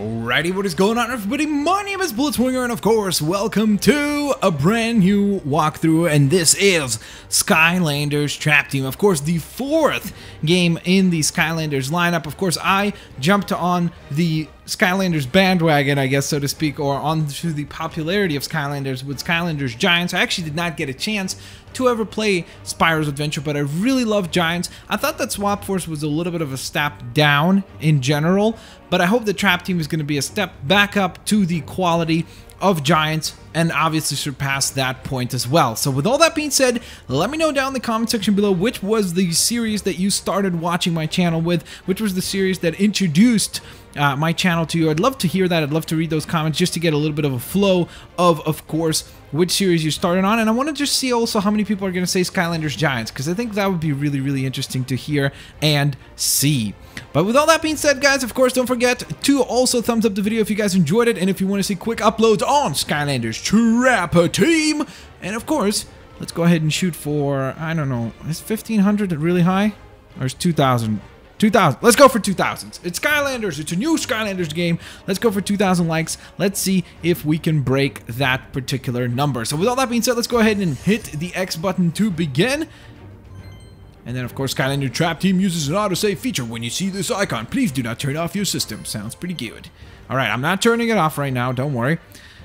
Alrighty, what is going on everybody? My name is Blitzwinger and of course welcome to a brand new walkthrough, and this is Skylanders Trap Team. Of course the fourth game in the Skylanders lineup. Of course I jumped on the Skylanders bandwagon, I guess, so to speak, or onto the popularity of Skylanders with Skylanders Giants. I actually did not get a chance to ever play Spyro's Adventure, but I really love Giants. I thought that Swap Force was a little bit of a step down in general, but I hope the Trap Team is going to be a step back up to the quality of Giants and obviously surpass that point as well. So with all that being said, let me know down in the comment section below which was the series that you started watching my channel with, which was the series that introduced my channel to you. I'd love to hear that. I'd love to read those comments just to get a little bit of a flow of course, which series you started on. And I want to just see also how many people are going to say Skylanders Giants, because I think that would be really, really interesting to hear and see. But with all that being said, guys, of course, don't forget to also thumbs up the video if you guys enjoyed it and if you want to see quick uploads on Skylanders Trap Team. And of course, let's go ahead and shoot for, I don't know, is 1500 really high? Or is 2000? 2,000. Let's go for 2,000. It's Skylanders. It's a new Skylanders game. Let's go for 2,000 likes. Let's see if we can break that particular number. So with all that being said, let's go ahead and hit the X button to begin. And then, of course, Skylander Trap Team uses an autosave feature. When you see this icon, please do not turn off your system. Sounds pretty good. All right, I'm not turning it off right now. Don't worry.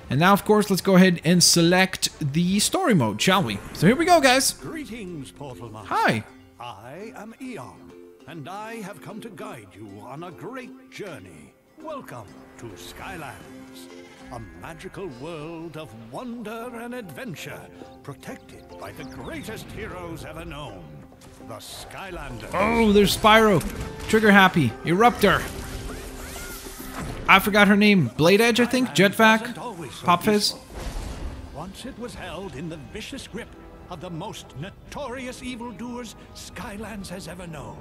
And now, of course, let's go ahead and select the story mode, shall we? So here we go, guys. Greetings, Portal Master. Hi. I am Eon, and I have come to guide you on a great journey. Welcome to Skylands, a magical world of wonder and adventure, protected by the greatest heroes ever known, the Skylanders. Oh, there's Spyro, Trigger Happy, Eruptor. I forgot her name. Blade Edge, I think. Jet Vac, Pop Fizz. Once it was held in the vicious grip of the most notorious evildoers Skylands has ever known,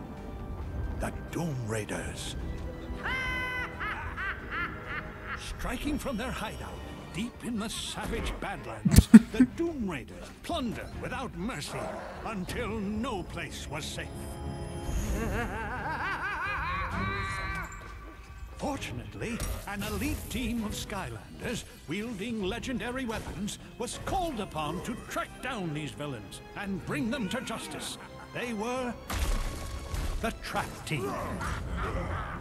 the Doom Raiders. Striking from their hideout deep in the savage Badlands, the Doom Raiders plundered without mercy until no place was safe. Fortunately, an elite team of Skylanders wielding legendary weapons was called upon to track down these villains and bring them to justice. They were the Trap Team.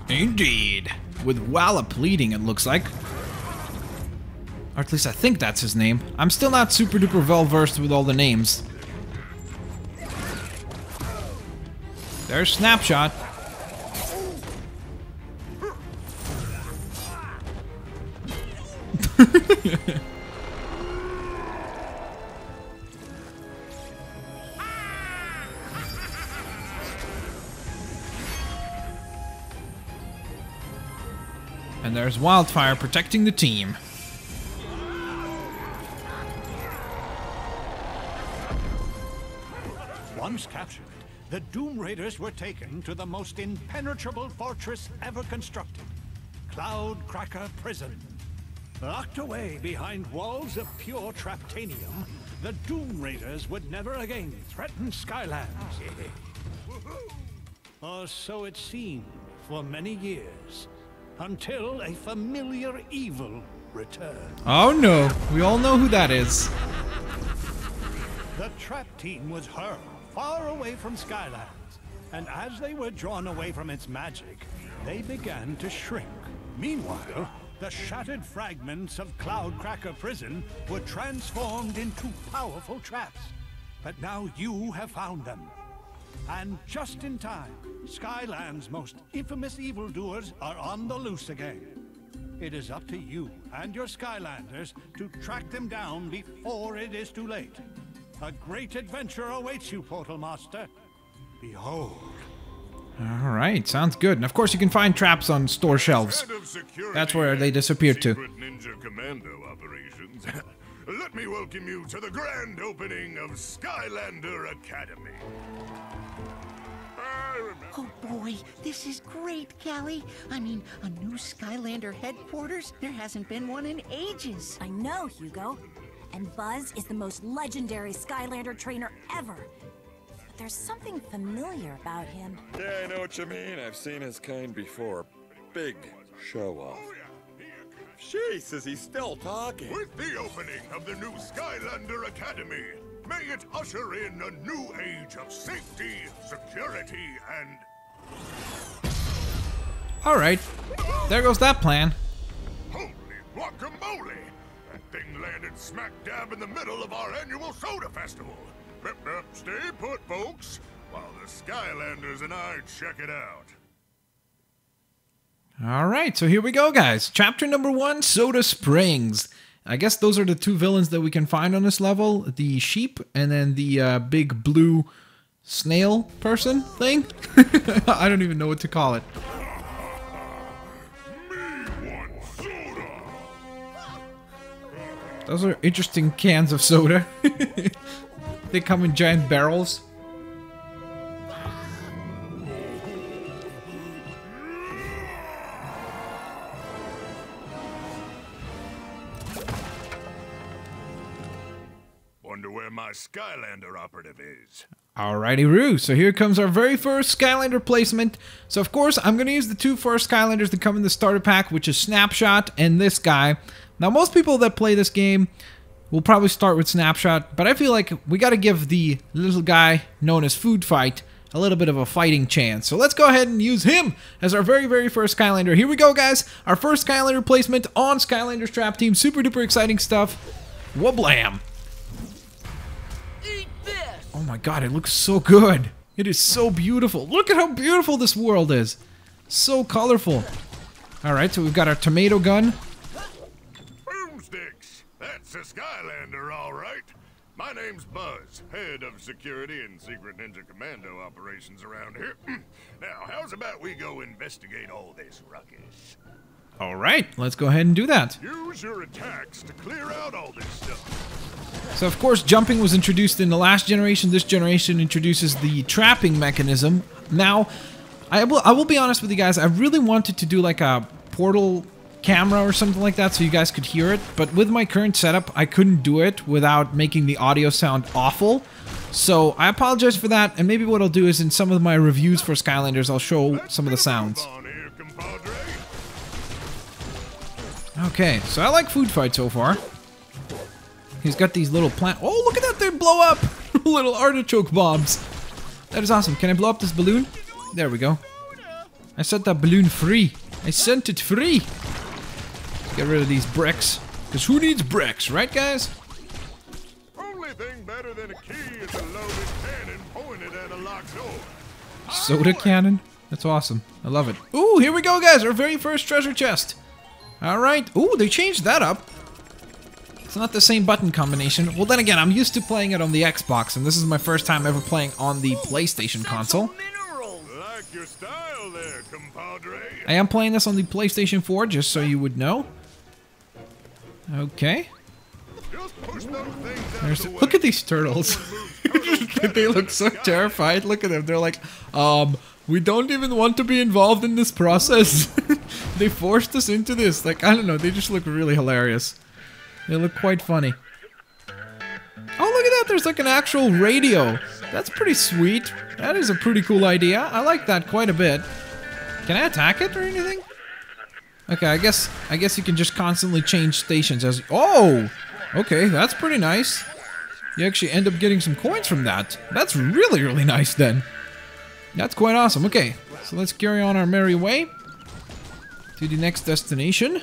Indeed. With Wallop leading, it looks like. Or at least I think that's his name. I'm still not super duper well versed with all the names. There's Snap Shot. And there's Wildfire protecting the team. Once captured, the Doom Raiders were taken to the most impenetrable fortress ever constructed, Cloudcracker Prison. Locked away behind walls of pure Traptanium, the Doom Raiders would never again threaten Skylands. Or so it seemed for many years, until a familiar evil returned. Oh no, we all know who that is. The Trap Team was hurled far away from Skylands, and as they were drawn away from its magic, they began to shrink. Meanwhile, the shattered fragments of Cloudcracker Prison were transformed into powerful traps, but now you have found them. And just in time, Skyland's most infamous evildoers are on the loose again. It is up to you and your Skylanders to track them down before it is too late. A great adventure awaits you, Portal Master. Behold. All right, sounds good. And of course, you can find traps on store shelves. That's where they disappear to. Ninja Commando operations. Let me welcome you to the grand opening of Skylander Academy. Oh boy, this is great, Callie. I mean, a new Skylander headquarters? There hasn't been one in ages. I know, Hugo. And Buzz is the most legendary Skylander trainer ever. But there's something familiar about him. Yeah, I know what you mean. I've seen his kind before. Big show-off. Jesus, he's still talking. With the opening of the new Skylander Academy, may it usher in a new age of safety, security, and... Alright, there goes that plan. Holy guacamole! That thing landed smack dab in the middle of our annual soda festival. Rip, rip, stay put, folks, while the Skylanders and I check it out. Alright, so here we go, guys. Chapter number 1, Soda Springs. I guess those are the two villains that we can find on this level. The sheep and then the big blue snail person thing. I don't even know what to call it. Those are interesting cans of soda. They come in giant barrels. Wonder where my Skylander operative is. Alrighty, Roo. So here comes our very first Skylander placement. So of course, I'm going to use the two first Skylanders that come in the starter pack, which is Snap Shot and this guy. Now, most people that play this game will probably start with Snap Shot, but I feel like we got to give the little guy known as Food Fight a little bit of a fighting chance. So let's go ahead and use him as our very, very first Skylander. Here we go, guys. Our first Skylander placement on Skylanders Trap Team. Super duper exciting stuff. Wablam. Eat this. Oh my god, it looks so good. It is so beautiful. Look at how beautiful this world is. So colorful. All right, so we've got our tomato gun. That's a Skylander, all right. My name's Buzz, head of security and secret ninja commando operations around here. Now, how's about we go investigate all this ruckus? All right, let's go ahead and do that. Use your attacks to clear out all this stuff. So, of course, jumping was introduced in the last generation. This generation introduces the trapping mechanism. Now, I will be honest with you guys. I really wanted to do like a portal camera or something like that so you guys could hear it, but with my current setup I couldn't do it without making the audio sound awful, so I apologize for that. And maybe what I'll do is in some of my reviews for Skylanders I'll show some of the sounds. Okay, so I like Food Fight so far. He's got these little plant— oh, look at that, they blow up. Little artichoke bombs. That is awesome. Can I blow up this balloon? There we go. I set that balloon free. I sent it free. Get rid of these bricks, because who needs bricks, right guys? Only thing better than a key is a loaded cannon pointed at a locked door. Soda cannon? That's awesome. I love it. Ooh, here we go guys, our very first treasure chest. Alright. Ooh, they changed that up. It's not the same button combination. Well then again, I'm used to playing it on the Xbox, and this is my first time ever playing on the PlayStation console. Like your style there, compadre. I am playing this on the PlayStation 4, just so you would know. Okay. Look at these turtles. They look so terrified. Look at them. They're like, we don't even want to be involved in this process. They forced us into this. Like, I don't know. They just look really hilarious. They look quite funny. Oh, look at that. There's like an actual radio. That's pretty sweet. That is a pretty cool idea. I like that quite a bit. Can I attack it or anything? Okay, I guess you can just constantly change stations as— oh! Okay, that's pretty nice. You actually end up getting some coins from that. That's really, really nice then. That's quite awesome. Okay, so let's carry on our merry way to the next destination.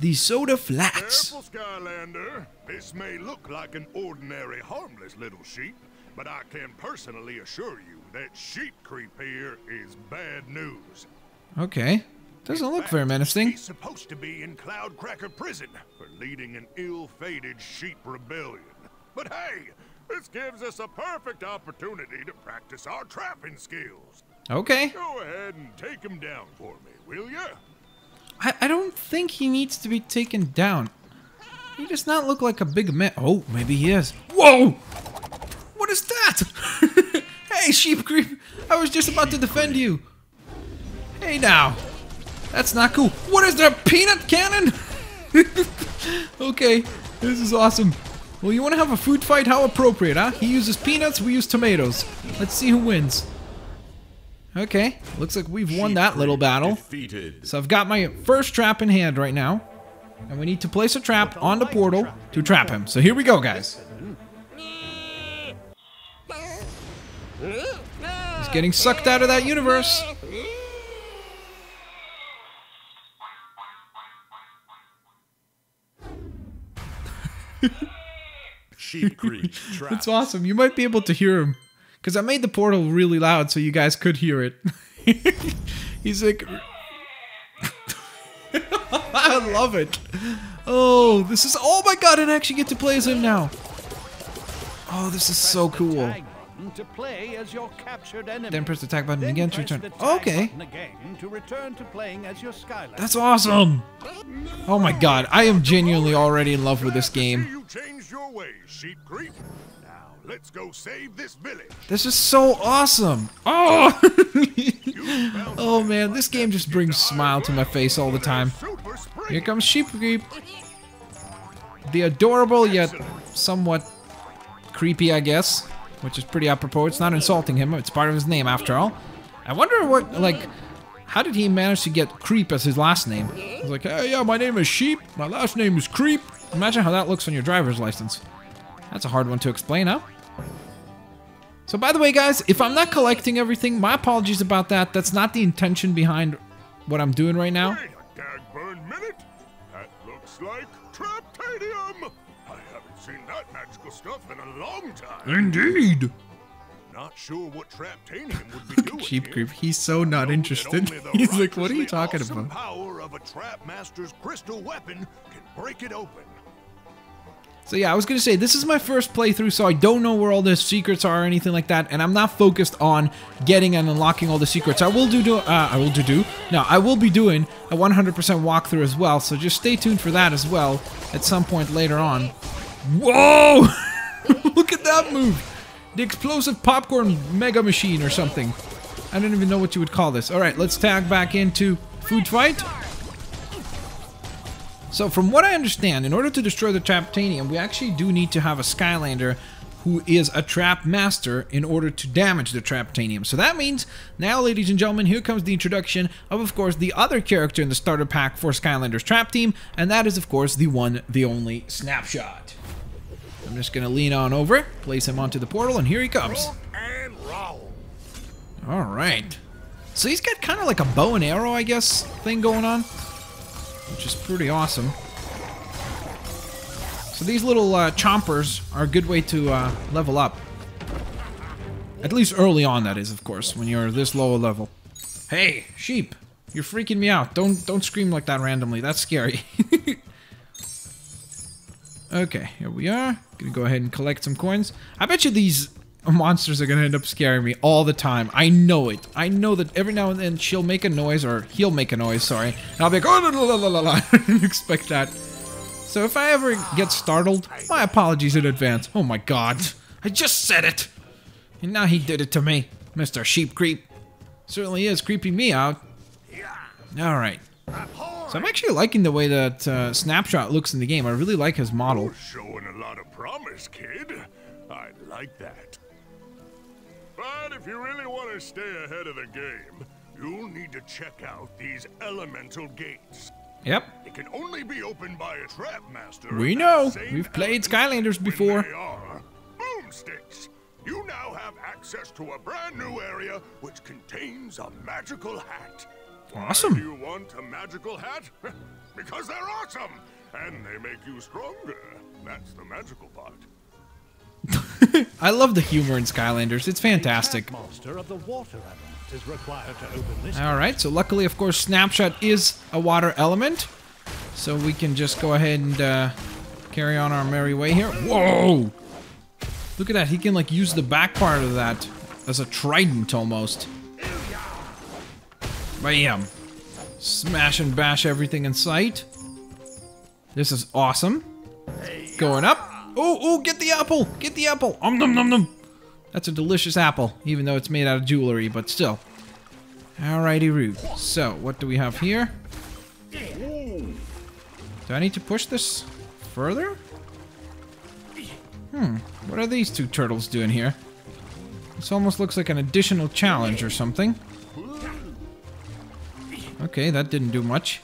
The Soda Flats. Careful, Skylander. This may look like an ordinary, harmless little sheep, but I can personally assure you that Sheep Creep here is bad news. Okay. Doesn't look very menacing. He's supposed to be in Cloudcracker Prison for leading an ill-fated sheep rebellion. But hey, this gives us a perfect opportunity to practice our trapping skills. Okay. Go ahead and take him down for me, will you? I don't think he needs to be taken down. He does not look like a big man. Oh, maybe he is. Whoa! What is that? Hey, Sheep Creep! I was just about to defend you. Hey now. That's not cool. What is that, peanut cannon? Okay, this is awesome. Well, you want to have a food fight? How appropriate, huh? He uses peanuts, we use tomatoes. Let's see who wins. Okay, looks like we've won that little battle. So I've got my first trap in hand right now. and we need to place a trap on the portal to trap him. So here we go, guys. He's getting sucked out of that universe. Sheep Creep. That's awesome. You might be able to hear him, because I made the portal really loud so you guys could hear it. He's like... I love it. Oh, this is... Oh my god, I actually get to play as him now. Oh, this is so cool. To play as your captured enemy. Then press the tag button again to return. Okay. That's awesome. Oh my god, I am genuinely already in love with this game. This is so awesome. Oh, oh man, this game just brings a smile to my face all the time. Here comes Sheep Creep. The adorable yet somewhat creepy, I guess. Which is pretty apropos. It's not insulting him. It's part of his name, after all. I wonder what, like, how did he manage to get Creep as his last name? He's like, hey, yeah, my name is Sheep. My last name is Creep. Imagine how that looks on your driver's license. That's a hard one to explain, huh? So, by the way, guys, if I'm not collecting everything, my apologies about that. That's not the intention behind what I'm doing right now. Wait a dagburn minute. That looks like Traptanium. Seen that magical stuff in a long time. Indeed. Not sure what Traptanium would be doing. Sheep Creep, he's so not interested. He's like, what are you talking about? Power of a Trapmaster's crystal weapon can break it open. So yeah, I was gonna say this is my first playthrough, so I don't know where all the secrets are or anything like that, and I'm not focused on getting and unlocking all the secrets. I will be doing a 100% walkthrough as well, so just stay tuned for that as well at some point later on. Whoa! Look at that move! The explosive popcorn mega machine or something. I don't even know what you would call this. Alright, let's tag back into Food Fight. So from what I understand, in order to destroy the Traptanium, we actually do need to have a Skylander who is a Trap Master in order to damage the Traptanium. So that means, now ladies and gentlemen, here comes the introduction of course, the other character in the starter pack for Skylanders Trap Team, and that is, of course, the one, the only Snap Shot. I'm just gonna lean on over, place him onto the portal, and here he comes. Alright. So he's got kind of like a bow and arrow, I guess, thing going on, which is pretty awesome. So these little chompers are a good way to level up. At least early on, that is, of course, when you're this low a level. Hey, Sheep, you're freaking me out. Don't scream like that randomly. That's scary. Okay, here we are. Gonna go ahead and collect some coins. I bet you these monsters are gonna end up scaring me all the time. I know it. I know that every now and then she'll make a noise, or he'll make a noise, sorry. And I'll be like, oh, la, la, la, la. I didn't expect that. So if I ever get startled, my apologies in advance. Oh my god. I just said it! And now he did it to me. Mr. Sheep Creep. Certainly is creeping me out. Alright. So I'm actually liking the way that Snap Shot looks in the game. I really like his model. You're showing a lot of promise, kid. I like that. But if you really want to stay ahead of the game, you'll need to check out these elemental gates. Yep. It can only be opened by a trap master. We know. We've played Skylanders before. They are Boomsticks. You now have access to a brand new area which contains a magical hat. Awesome. Why do you want a magical hat? Because they're awesome and they make you stronger. That's the magical part. I love the humor in Skylanders. It's fantastic. Master of the water element is required to open this. Alright, so luckily, of course, Snap Shot is a water element. So we can just go ahead and carry on our merry way here. Whoa! Look at that, he can like use the back part of that as a trident almost. Bam! Smash and bash everything in sight. This is awesome. Going up. Oh, get the apple! Get the apple! Nom nom nom! That's a delicious apple, even though it's made out of jewelry, but still. Alrighty, Root. So, what do we have here? Do I need to push this further? What are these two turtles doing here? This almost looks like an additional challenge or something. Okay, that didn't do much.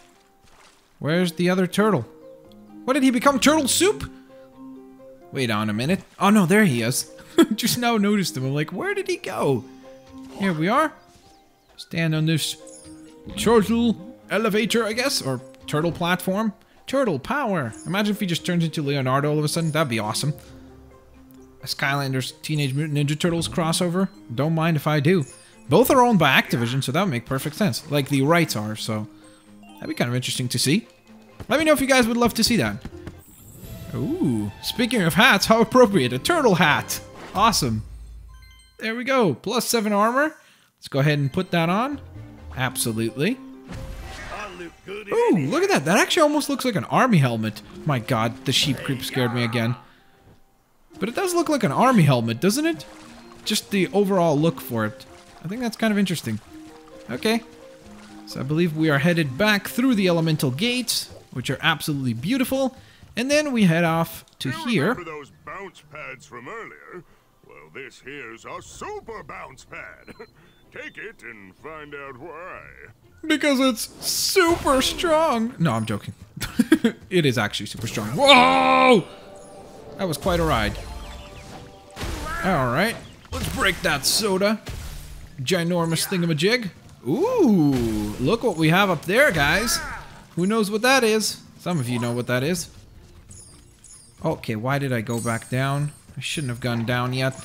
Where's the other turtle? What did he become, turtle soup? Wait on a minute. Oh no, there he is. Just now noticed him. I'm like, where did he go? Here we are. Stand on this turtle elevator, I guess, or turtle platform. Turtle power. Imagine if he just turns into Leonardo all of a sudden. That'd be awesome. A Skylanders Teenage Mutant Ninja Turtles crossover. Don't mind if I do. Both are owned by Activision, so that would make perfect sense. Like the rights are, so that'd be kind of interesting to see. Let me know if you guys would love to see that. Ooh, speaking of hats, how appropriate. A turtle hat. Awesome. There we go. Plus 7 armor. Let's go ahead and put that on. Absolutely. Ooh, look at that. That actually almost looks like an army helmet. My god, the sheep creep scared me again. But it does look like an army helmet, doesn't it? Just the overall look for it. I think that's kind of interesting. Okay. So I believe we are headed back through the elemental gates, which are absolutely beautiful. And then we head off to here. Remember those bounce pads from earlier? Well, this here's a super bounce pad. Take it and find out why. Because it's super strong. No, I'm joking. It is actually super strong. Whoa! That was quite a ride. Alright. Let's break that soda. Ginormous thingamajig. Ooh, look what we have up there, guys. Who knows what that is? Some of you know what that is. Okay, why did I go back down? I shouldn't have gone down yet.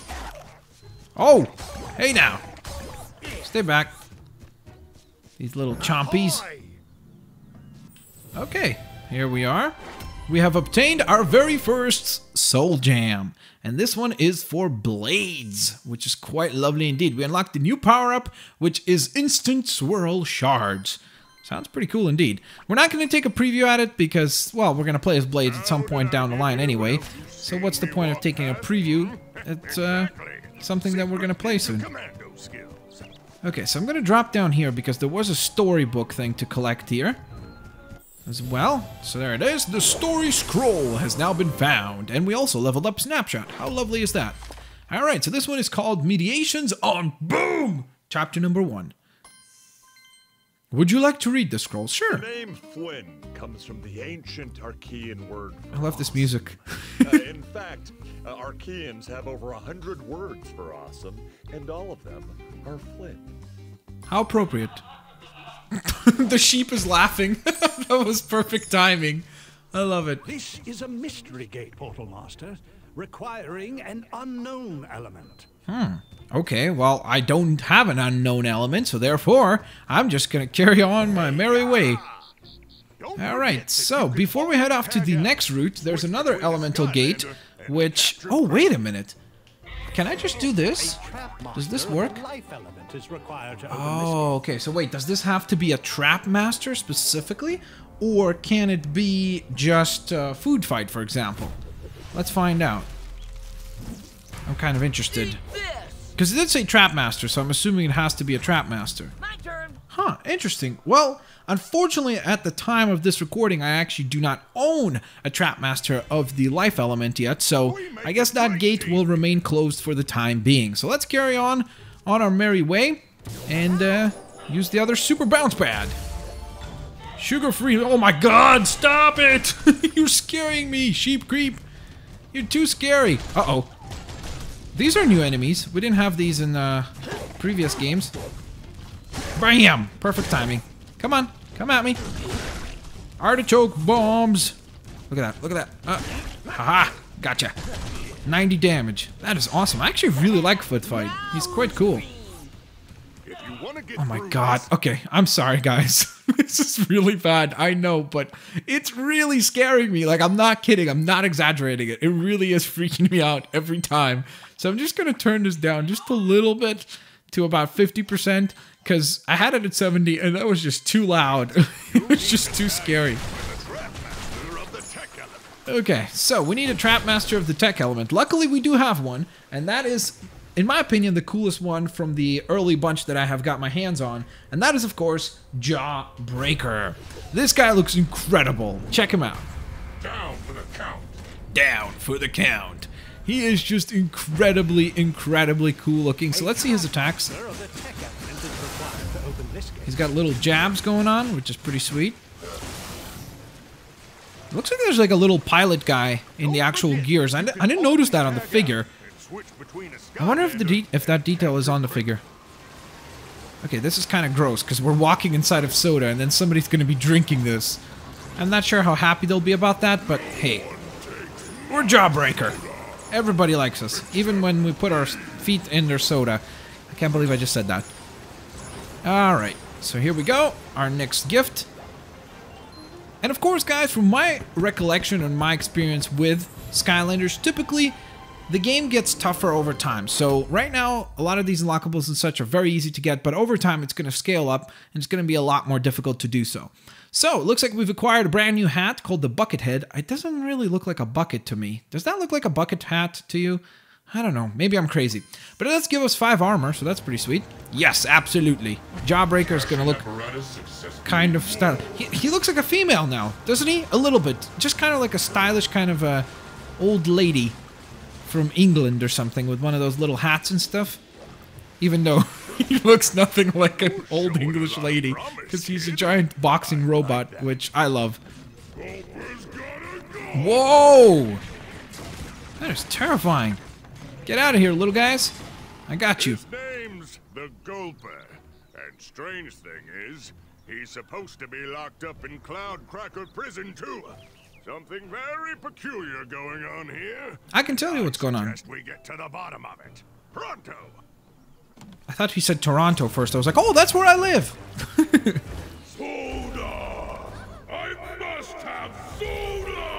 Oh! Hey now! Stay back. These little chompies. Okay, here we are. We have obtained our very first Soul Jam. And this one is for Blades, which is quite lovely indeed. We unlocked the new power-up, which is Instant Swirl Shards. Sounds pretty cool indeed. We're not going to take a preview at it because, well, we're going to play as Blades at some point down the line anyway. So what's the point of taking a preview? It's something that we're going to play soon. Okay, so I'm going to drop down here because there was a storybook thing to collect here as well. So there it is. The story scroll has now been found. And we also leveled up Snap Shot. How lovely is that? All right, so this one is called Mediations on Boom! Chapter number 1. Would you like to read the scroll? Sure. The name Fwyn comes from the ancient Archean word. I love this music. In fact, Archeans have over 100 words for awesome, and all of them are Flynn. How appropriate. The sheep is laughing. That was perfect timing. I love it. This is a mystery gate, Portal Master, requiring an unknown element. Hmm. Okay, well, I don't have an unknown element, so therefore, I'm just going to carry on my merry way. Alright, so before we head off to the next route, there's another elemental gate, which... Oh, wait a minute. Can I just do this? Does this work? Oh, okay, so wait, does this have to be a Trapmaster specifically? Or can it be just Food Fight, for example? Let's find out. I'm kind of interested. Because it did say Trapmaster, so I'm assuming it has to be a Trapmaster. My turn. Huh, interesting. Well, unfortunately, at the time of this recording, I actually do not own a Trapmaster of the life element yet, so I guess that gate will remain closed for the time being. So let's carry on our merry way and use the other super bounce pad. Sugar-free. Oh my god, stop it! You're scaring me, Sheep Creep. You're too scary. Uh-oh. These are new enemies. We didn't have these in previous games. Bam! Perfect timing. Come on. Come at me. Artichoke bombs. Look at that. Look at that. Haha. Gotcha. 90 damage. That is awesome. I actually really like Foot Fight. He's quite cool. Oh my god. Okay. I'm sorry, guys. This is really bad. I know, but it's really scaring me. Like, I'm not kidding. I'm not exaggerating it. It really is freaking me out every time. So I'm just going to turn this down just a little bit to about 50% because I had it at 70 and that was just too loud. It was just too scary. Okay, so we need a Trapmaster of the Tech Element. Luckily, we do have one, and that is, in my opinion, the coolest one from the early bunch that I have got my hands on, and that is, of course, Jawbreaker. This guy looks incredible. Check him out. Down for the count. Down for the count. He is just incredibly cool looking. So let's see his attacks. He's got little jabs going on, which is pretty sweet. Looks like there's like a little pilot guy in the actual gears. I didn't notice that on the figure. I wonder if that detail is on the figure. Okay, this is kind of gross because we're walking inside of soda and then somebody's going to be drinking this. I'm not sure how happy they'll be about that, but hey. We're Jawbreaker. Everybody likes us, even when we put our feet in their soda. I can't believe I just said that. Alright, so here we go. Our next gift. And of course, guys, from my recollection and my experience with Skylanders, typically the game gets tougher over time. So right now, a lot of these unlockables and such are very easy to get, but over time it's going to scale up and it's going to be a lot more difficult to do so. So it looks like we've acquired a brand new hat called the Bucket Head. It doesn't really look like a bucket to me. Does that look like a bucket hat to you? I don't know. Maybe I'm crazy. But it does give us 5 armor, so that's pretty sweet. Yes, absolutely. Jawbreaker is going to look kind of stylish. He looks like a female now, doesn't he? A little bit. Just kind of like a stylish kind of a old lady from England or something with one of those little hats and stuff. Even though he looks nothing like an old English lady because he's a giant boxing robot, which I love. Whoa! That is terrifying. Get out of here, little guys. I got you. His name's the Gulper, and strange thing is, he's supposed to be locked up in Cloudcracker Prison too. Something very peculiar going on here. I can tell you what's going on. We get to the bottom of it. Pronto. I thought he said Toronto first. I was like, oh, that's where I live. Soda! I must have soda!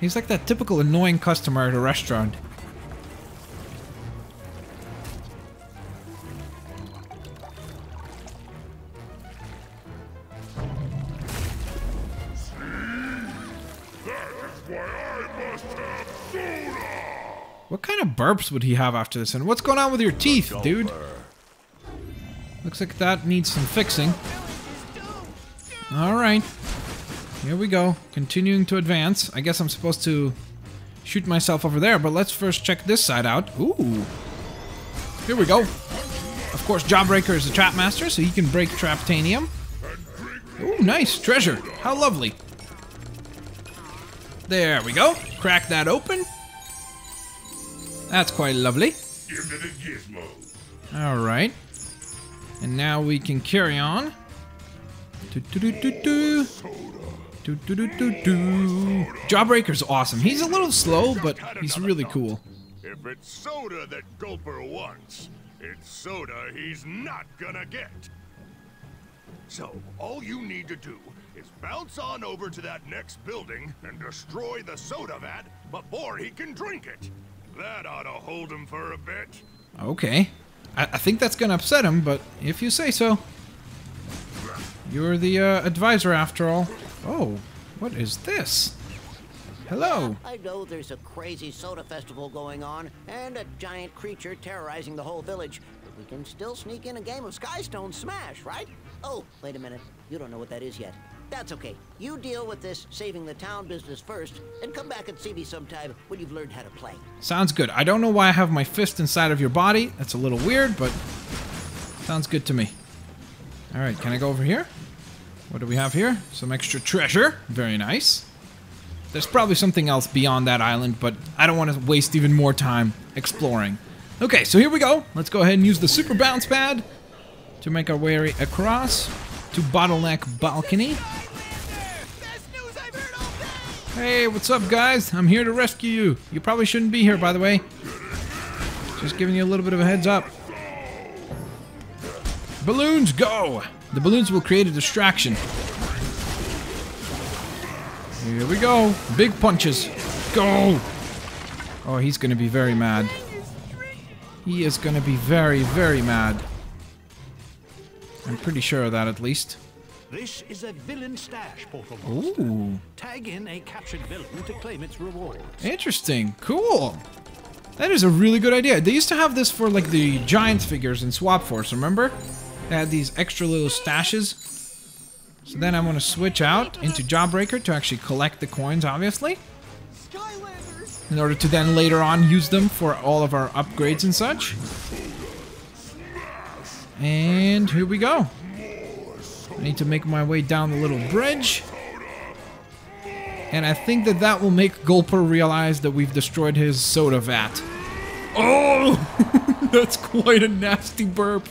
He's like that typical annoying customer at a restaurant. What kind of burps would he have after this? And what's going on with your teeth, dude? Looks like that needs some fixing. Alright. Here we go. Continuing to advance. I guess I'm supposed to shoot myself over there, but let's first check this side out. Ooh. Here we go. Of course, Jawbreaker is a Trapmaster, so he can break Traptanium. Ooh, nice. Treasure. How lovely. There we go. Crack that open. That's quite lovely. Alright. And now we can carry on. Jawbreaker's awesome. He's a little slow, but he's really cool. If it's soda that Gulper wants, it's soda he's not gonna get. So, all you need to do is bounce on over to that next building and destroy the soda vat before he can drink it. That ought to hold him for a bit. Okay. I think that's gonna upset him, but if you say so. You're the advisor after all. Oh, what is this? Hello. I know there's a crazy soda festival going on and a giant creature terrorizing the whole village, but we can still sneak in a game of Skystone Smash, right? Oh, wait a minute. You don't know what that is yet. That's okay. You deal with this saving the town business first, and come back and see me sometime when you've learned how to play. Sounds good. I don't know why I have my fist inside of your body. That's a little weird, but sounds good to me. Alright, can I go over here? What do we have here? Some extra treasure. Very nice. There's probably something else beyond that island, but I don't want to waste even more time exploring. Okay, so here we go. Let's go ahead and use the super bounce pad to make our way across to Bottleneck Balcony. Hey, what's up, guys? I'm here to rescue you. You probably shouldn't be here, by the way. Just giving you a little bit of a heads up. Balloons, go! The balloons will create a distraction. Here we go. Big punches. Go! Oh, he's going to be very mad. He is going to be very, very mad. I'm pretty sure of that, at least. This is a villain stash portal. Ooh. Tag in a captured villain to claim its reward. Interesting. Cool. That is a really good idea. They used to have this for like the Giants figures in Swap Force, remember? They had these extra little stashes. So then I'm going to switch out into Jawbreaker to actually collect the coins, obviously. Skylanders. In order to then later on use them for all of our upgrades and such. And here we go. I need to make my way down the little bridge. And I think that that will make Gulper realize that we've destroyed his soda vat. Oh! That's quite a nasty burp.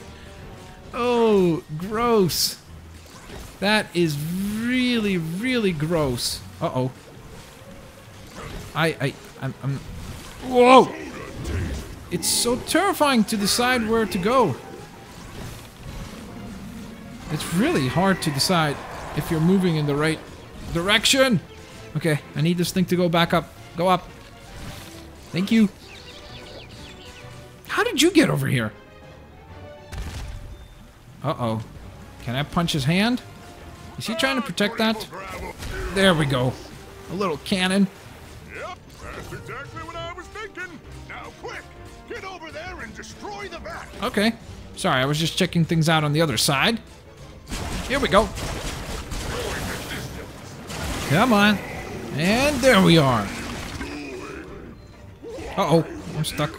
Oh, gross. That is really, really gross. Uh-oh. I'm... Whoa! It's so terrifying to decide where to go. It's really hard to decide if you're moving in the right direction. Okay, I need this thing to go back up. Go up. Thank you. How did you get over here? Uh-oh. Can I punch his hand? Is he trying to protect that? There we go. A little cannon. Yep, that's exactly what I was thinking. Now quick, get over there and destroy the bat. Okay. Sorry, I was just checking things out on the other side. Here we go. Come on. And there we are. Uh-oh, I'm stuck.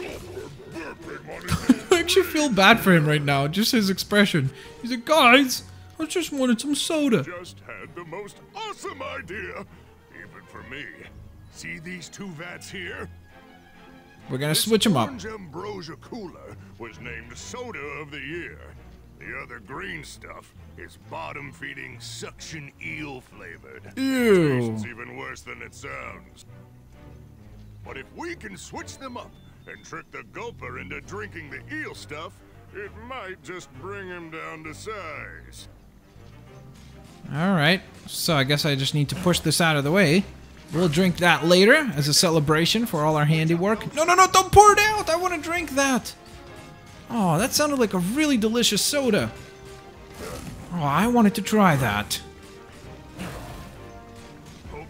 I actually feel bad for him right now, just his expression. He's like, guys, I just wanted some soda. Just had the most awesome idea, even for me. See these two vats here? We're gonna switch them up. This orange ambrosia cooler was named Soda of the Year. The other green stuff is bottom-feeding suction eel flavored. Ew. Tastes even worse than it sounds. But if we can switch them up and trick the Gulper into drinking the eel stuff, it might just bring him down to size. Alright, so I guess I just need to push this out of the way. We'll drink that later as a celebration for all our handiwork. No, no, no, don't pour it out! I want to drink that! Oh, that sounded like a really delicious soda. Oh, I wanted to try that. Okay,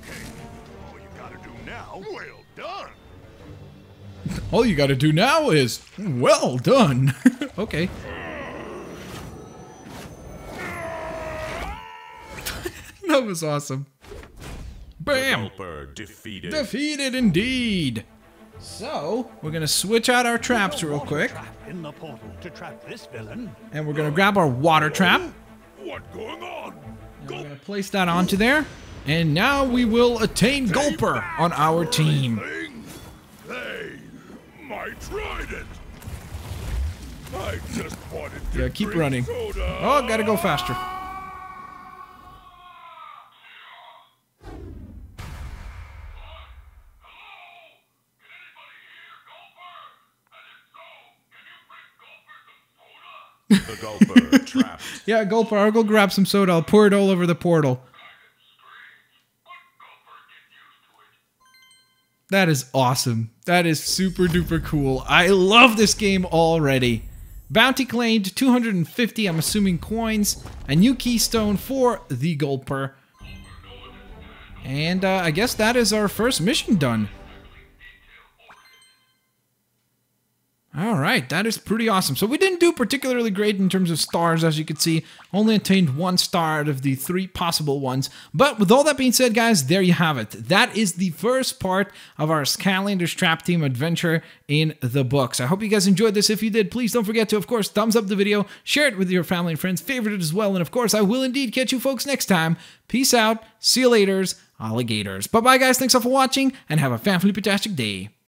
all you gotta do now... Well done! All you gotta do now is... Well done! Okay. That was awesome. Bam! Defeated. Defeated indeed. So we're gonna switch out our traps real quick. In the portal to trap this villain. And we're gonna grab our water trap. What going on? And we're gonna place that onto there, and now we will attain Gulper on our team. They might tried it. I just wanted to. Yeah, keep running. Soda. Oh, gotta go faster. The Gulper trapped. Yeah, Gulper, I'll go grab some soda. I'll pour it all over the portal. That is awesome. That is super duper cool. I love this game already. Bounty claimed 250, I'm assuming, coins. A new keystone for the Gulper. And I guess that is our first mission done. Alright, that is pretty awesome. So we didn't do particularly great in terms of stars, as you can see. Only attained 1 star out of the 3 possible ones. But with all that being said, guys, there you have it. That is the first part of our Skylanders Trap Team adventure in the books. I hope you guys enjoyed this. If you did, please don't forget to, of course, thumbs up the video, share it with your family and friends, favorite it as well, and of course, I will indeed catch you folks next time. Peace out, see you laters, alligators. Bye-bye, guys. Thanks all for watching, and have a fantastic day.